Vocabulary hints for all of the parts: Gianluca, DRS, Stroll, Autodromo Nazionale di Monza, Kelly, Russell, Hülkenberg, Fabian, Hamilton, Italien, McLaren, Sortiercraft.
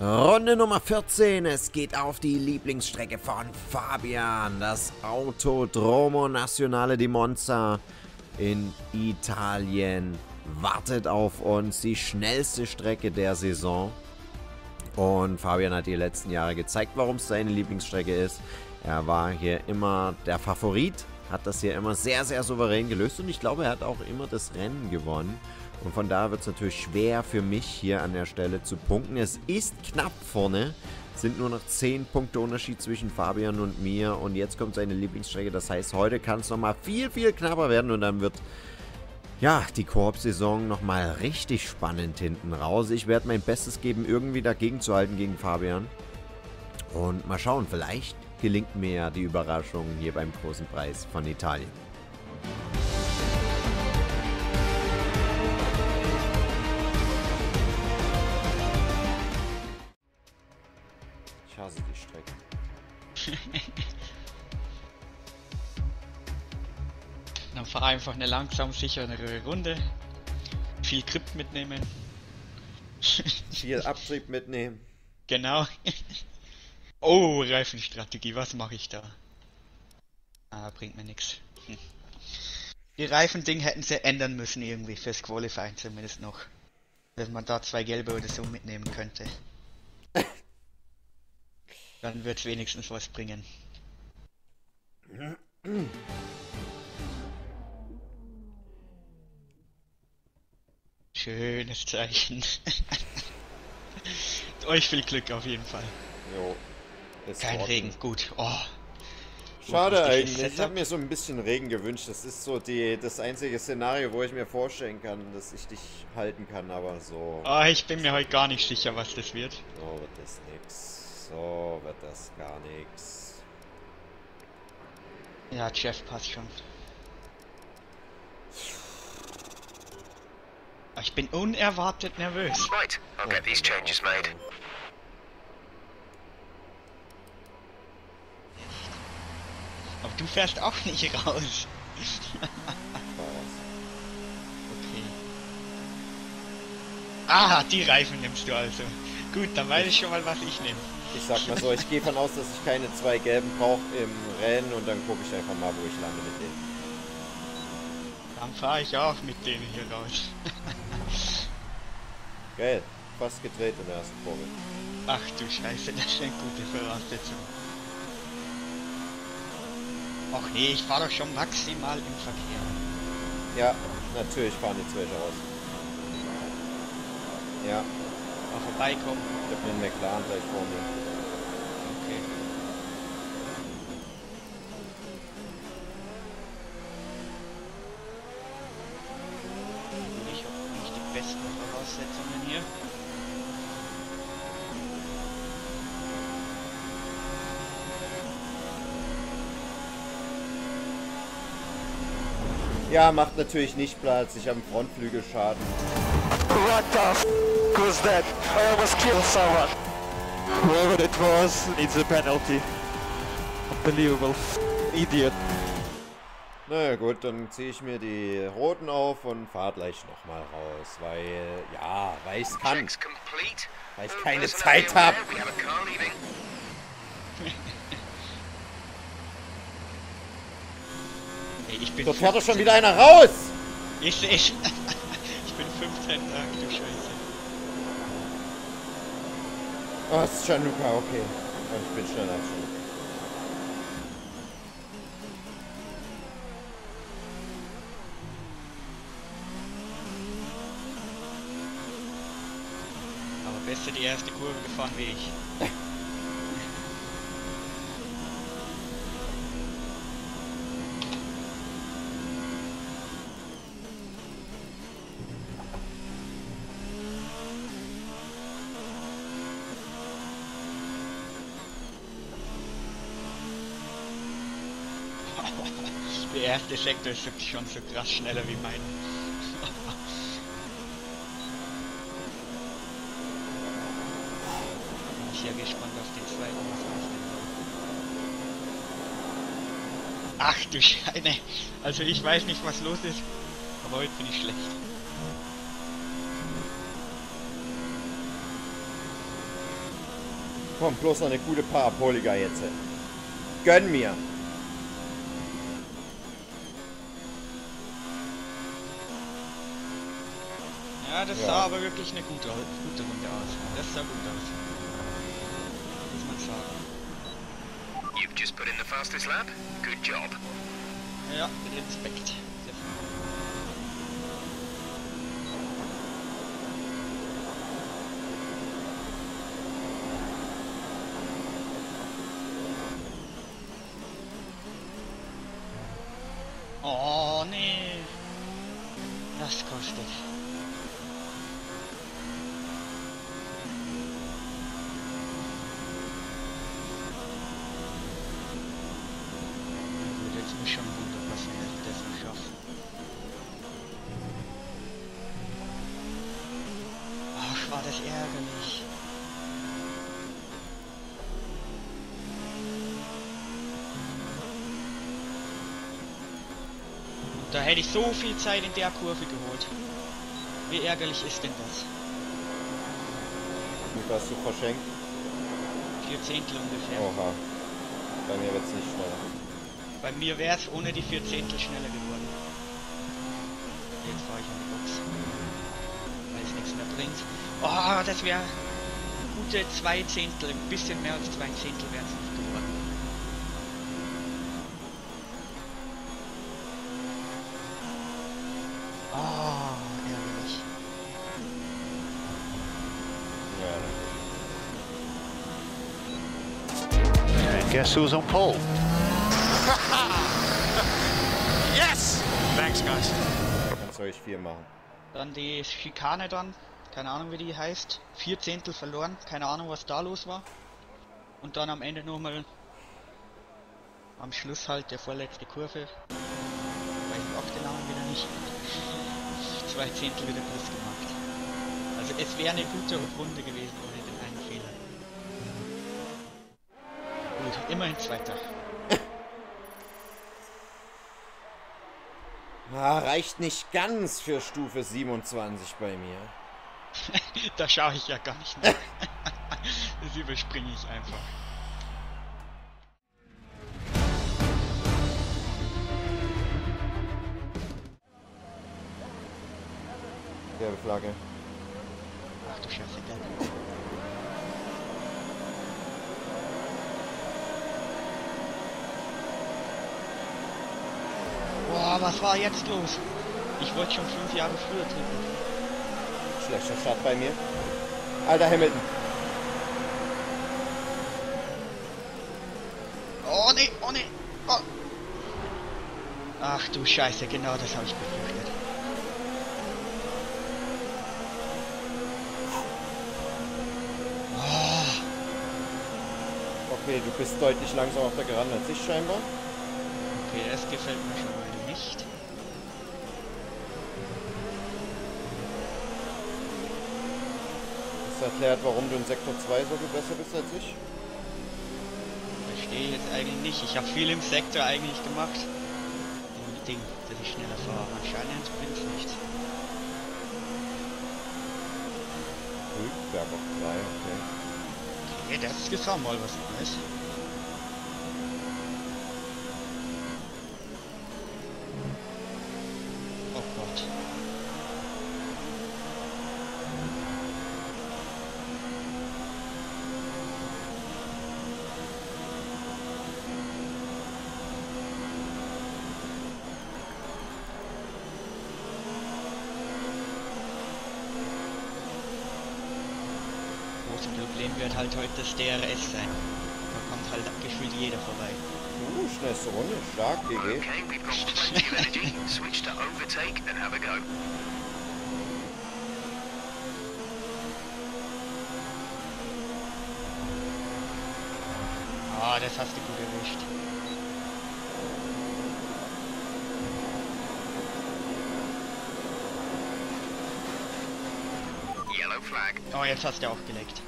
Runde Nummer 14, es geht auf die Lieblingsstrecke von Fabian, das Autodromo Nazionale di Monza in Italien wartet auf uns, die schnellste Strecke der Saison. Und Fabian hat die letzten Jahre gezeigt, warum es seine Lieblingsstrecke ist. Er war hier immer der Favorit, hat das hier immer sehr, sehr souverän gelöst und ich glaube, er hat auch immer das Rennen gewonnen. Und von daher wird es natürlich schwer für mich hier an der Stelle zu punkten. Es ist knapp vorne, sind nur noch 10 Punkte Unterschied zwischen Fabian und mir. Und jetzt kommt seine Lieblingsstrecke, das heißt, heute kann es nochmal viel, viel knapper werden. Und dann wird, ja, die Koop-Saison nochmal richtig spannend hinten raus. Ich werde mein Bestes geben, irgendwie dagegen zu halten gegen Fabian. Und mal schauen, vielleicht gelingt mir ja die Überraschung hier beim großen Preis von Italien. Ich hasse die Strecke. Dann fahr einfach eine langsam sichere Runde. Viel Grip mitnehmen. Viel Abtrieb mitnehmen. Genau. Oh, Reifenstrategie, was mache ich da? Ah, bringt mir nichts. Die Reifending hätten sie ändern müssen irgendwie, fürs Qualifying zumindest noch. Wenn man da 2 gelbe oder so mitnehmen könnte. Dann wird es wenigstens was bringen. Schönes Zeichen. Euch viel Glück auf jeden Fall. Jo, kein ordentlich. Regen, gut. Oh. Schade eigentlich. Ich habe mir so ein bisschen Regen gewünscht. Das ist so das einzige Szenario, wo ich mir vorstellen kann, dass ich dich halten kann, aber so. Oh, ich bin mir heute gar nicht sicher, was das wird. So wird das nix. So wird das gar nichts. Ja, Jeff passt schon. Ich bin unerwartet nervös. Right, I'll get these changes made. Aber du fährst auch nicht raus. Okay. Ah, die Reifen nimmst du also. Gut, dann weiß ich schon mal, was ich nehme. Ich sag mal so, ich gehe davon aus, dass ich keine 2 gelben brauche im Rennen und dann gucke ich einfach mal, wo ich lande mit denen. Dann fahre ich auch mit denen hier raus. Geil, fast gedreht in der ersten Kurve. Ach du Scheiße, das ist eine gute Voraussetzung. Ach nee, ich fahre doch schon maximal im Verkehr. Ja, natürlich fahren die 12 raus. Ja. Vorbeikommen. Ich hab den McLaren gleich vor mir. Okay. Ich habe nicht die besten Voraussetzungen hier. Ja, macht natürlich nicht Platz. Ich habe einen Frontflügelschaden. What the f*** was that? I almost killed someone. Whoever it was, it's a penalty. Unbelievable idiot. Naja gut, dann ziehe ich mir die Roten auf und fahre gleich nochmal raus, weil, ja, weil ich es kann. Weil ich keine Zeit habe. So fährt doch schon wieder einer raus! Ich bin 15, ach du Scheiße. Oh, es ist Gianluca, okay. Und ich bin schneller als Gianluca. Aber besser die erste Kurve gefahren wie ich. Der erste Sektor ist wirklich schon so krass schneller wie mein. Bin ich ja gespannt auf den zweiten. Ach du Scheiße. Also ich weiß nicht, was los ist, aber heute bin ich schlecht. Komm, bloß noch eine gute Parapoliga jetzt. Gönn mir. Ja, das sah aber wirklich eine gute Runde aus. Das sah gut aus. Muss man sagen. You've just put in the fastest lap. Good job. Ja, mit Respekt. Sehr viel. Oh nee. Das kostet. Da hätte ich so viel Zeit in der Kurve geholt. Wie ärgerlich ist denn das? Wie warst du verschenkt? 4 Zehntel ungefähr. Oha. Bei mir wird's nicht schneller. Bei mir wäre es ohne die 4 Zehntel schneller geworden. Jetzt fahre ich in die Box. Weil es nichts mehr bringt. Oh, das wäre gute 2 Zehntel. Ein bisschen mehr als 2 Zehntel wären es nicht geworden. Guess who's on pole? Yes! Thanks, guys. Kannst du euch 4 machen. Dann die Schikane dann. Keine Ahnung, wie die heißt. 4 Zehntel verloren. Keine Ahnung, was da los war. Und dann am Ende nochmal am Schluss halt der vorletzte Kurve. Weiß auch den Namen wieder nicht. 2 Zehntel wieder plus gemacht. Also es wäre eine gute Runde gewesen. Immerhin Zweiter. Ah, reicht nicht ganz für Stufe 27 bei mir. Da schaue ich ja gar nicht mehr. Das überspringe ich einfach. Gelbe Flagge. Ach du Scheiße, gelb. Boah, was war jetzt los? Ich wollte schon 5 Jahre früher treten. Schlechter Start bei mir. Alter Hamilton. Oh ne, oh ne. Oh. Ach du Scheiße, genau das habe ich befürchtet. Oh. Okay, du bist deutlich langsamer auf der Geraden als ich scheinbar. Okay, das gefällt mir schon mal. Das erklärt, warum du in Sektor 2 so viel besser bist als ich. Verstehe ich jetzt eigentlich nicht. Ich habe viel im Sektor eigentlich gemacht. Im Ding, dass ich schneller fahre. Anscheinend bin ich nicht. Hülkenberg auf 3, okay. Okay, das ist auch mal was Neues. Wird halt heute das DRS sein. Da kommt halt gefühlt jeder vorbei. Schnellste Runde, stark, GG. Okay, we've got plenty of energy. Switch to overtake and have a go. Ah, das hast du gut erwischt. Yellow Flag. Oh, jetzt hast du auch gelegt.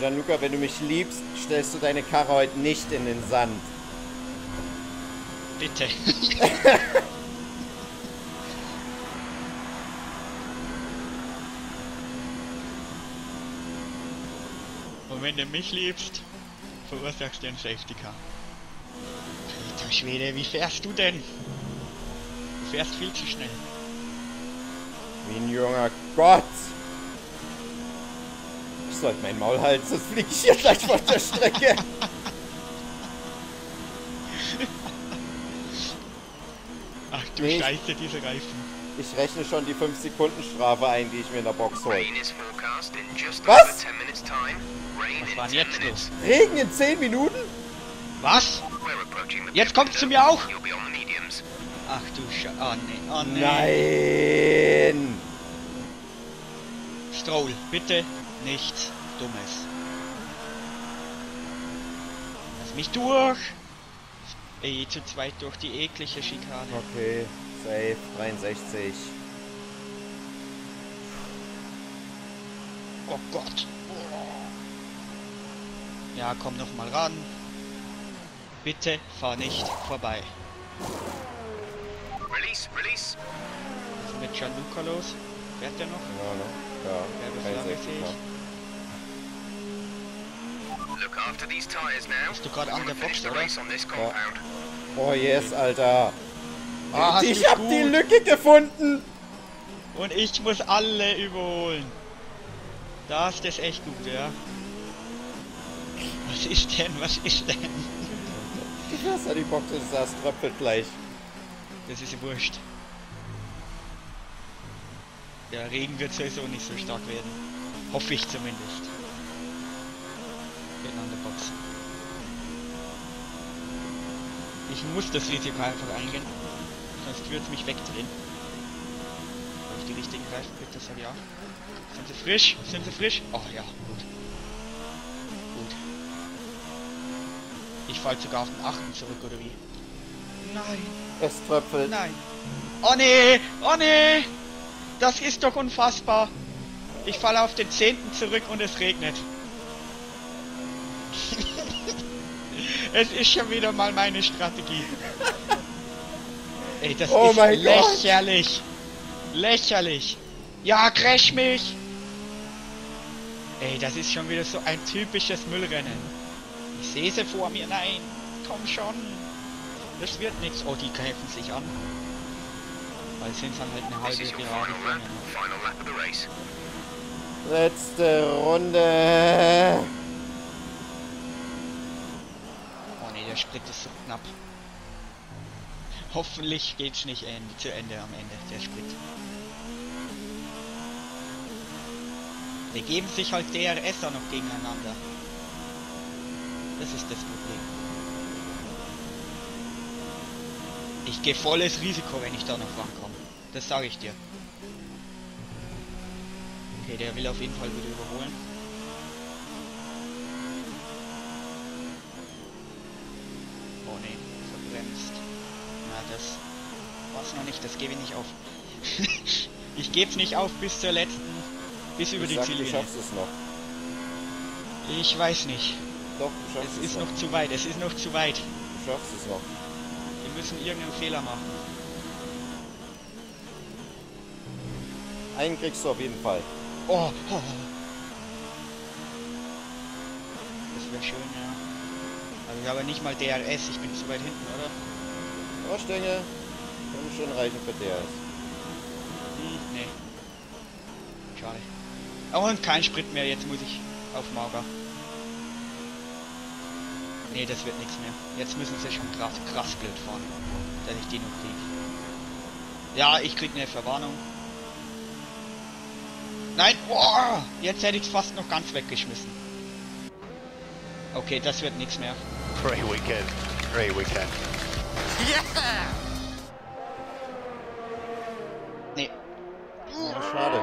Gianluca, wenn du mich liebst, stellst du deine Karre heute nicht in den Sand. bitte. Und wenn du mich liebst, verursachst du einen Safety Car. Alter Schwede, wie fährst du denn? Du fährst viel zu schnell. Wie ein junger Gott! Ich sollte mein Maul halten, sonst fliege ich hier gleich von der Strecke. Ach du nee, Scheiße, diese Reifen. Ich rechne schon die 5 Sekunden Strafe ein, die ich mir in der Box hole. Was? Was war jetzt los? Regen in 10 Minuten? Was? Jetzt kommt es zu mir auch? Ach du Scheiße. Oh nee, oh nee. Nein! Stroll, bitte nichts Dummes. Lass mich durch! Ey, zu zweit durch die eklige Schikane. Okay, safe, 63. Oh Gott! Oh. Ja, komm noch mal ran. Bitte fahr nicht vorbei. Release, release. Was ist mit Gianluca los? Fährt der noch? Ja, ne? Ja. Ja, das sehe ich. Look after these tires now. Bist du gerade an der Box, oder? Ja. Oh yes, Alter. Ah, ich hab gut die Lücke gefunden. Und ich muss alle überholen. Da ist das echt gut, ja. Was ist denn? Was ist denn? Du fährst ja die Box, das tröppelt gleich. Das ist ja wurscht. Der Regen wird sowieso nicht so stark werden. Hoffe ich zumindest. Bin an der Box. Ich muss das Risiko einfach eingehen. Sonst wird es mich wegdrehen. Habe ich die richtigen Reifen? Bitte, sag ja. Sind sie frisch? Sind sie frisch? Ach ja, gut. Gut. Ich falle sogar auf den 8. zurück, oder wie? Nein. Es tröpfelt. Nein. Oh nee! Oh nee! Das ist doch unfassbar. Ich falle auf den 10. zurück und es regnet. Es ist schon wieder mal meine Strategie. Ey, das oh ist mein lächerlich. Gott. Lächerlich. Ja, crash mich. Ey, das ist schon wieder so ein typisches Müllrennen. Ich sehe sie vor mir. Nein, komm schon. Das wird nichts. Oh, die kämpfen sich an. Weil es sind dann halt eine halbe Gerade. Letzte Runde. Oh ne, der Sprit ist so knapp. Hoffentlich geht's nicht zu Ende am Ende, der Sprit. Wir geben sich halt DRSer noch gegeneinander. Das ist das Problem. Ich gehe volles Risiko, wenn ich da noch rankomme. Das sage ich dir. Okay, der will auf jeden Fall wieder überholen. Oh ne, verbremst. Na, das war's noch nicht, das gebe ich nicht auf. Ich gebe es nicht auf bis zur letzten, bis über die Ziellinie. Du schaffst es noch. Ich weiß nicht. Doch, du schaffst es noch. Es ist noch zu weit, es ist noch zu weit. Du schaffst es noch. Wir müssen irgendeinen Fehler machen. Einen kriegst du auf jeden Fall. Oh, oh. Das wäre schön, ja. Also ich habe nicht mal DRS, ich bin zu weit hinten, oder? Ausstänge. Können schon reichen für DRS. Nee. Schade. Und kein Sprit mehr, jetzt muss ich auf Maurer. Nee, das wird nichts mehr. Jetzt müssen sie schon krass blöd fahren, dass ich die noch kriege. Ja, ich krieg eine Verwarnung. Nein, oh, jetzt hätte ich es fast noch ganz weggeschmissen. Okay, das wird nichts mehr. Free Weekend, Free Weekend. Yeah! Nee. Ja, schade.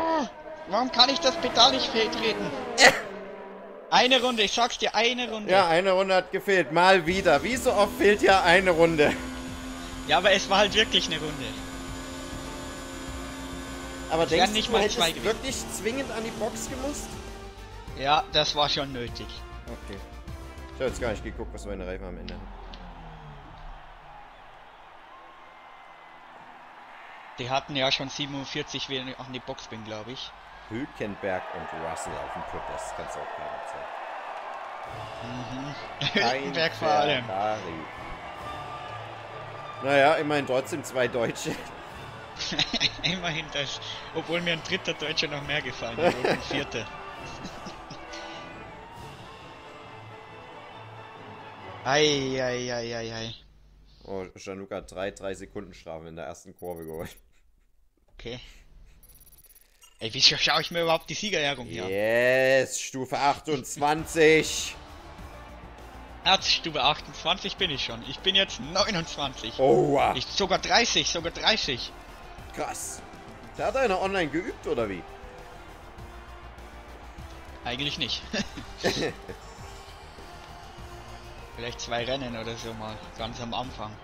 Warum kann ich das Pedal nicht fehltreten? Eine Runde, ich sag's dir, eine Runde. Ja, eine Runde hat gefehlt, mal wieder. Wie so oft fehlt ja eine Runde. Ja, aber es war halt wirklich eine Runde. Aber denkst du, du hättest wirklich zwingend an die Box gemusst? Ja, das war schon nötig. Okay. Ich hab jetzt gar nicht geguckt, was meine Reifen am Ende haben. Die hatten ja schon 47, wenn ich an die Box bin, glaube ich. Hülkenberg und Russell auf dem Podest, das kannst du auch gar nicht sagen. Mhm. Hülkenberg vor allem. Naja, immerhin trotzdem zwei Deutsche. Immerhin das. Obwohl mir ein dritter Deutscher noch mehr gefallen hat, und ein vierter. Ei, ei, ei, ei, ei. Oh, Gianluca hat drei Sekunden Strafe in der ersten Kurve geholt. Okay. Ey, wie schaue ich mir überhaupt die Siegerehrung hier an? Yes, Stufe 28. Erzstufe 28 bin ich schon. Ich bin jetzt 29. Oh, wow. Ich, sogar 30, sogar 30. Krass. Da hat einer online geübt, oder wie? Eigentlich nicht. Vielleicht zwei Rennen oder so mal, ganz am Anfang.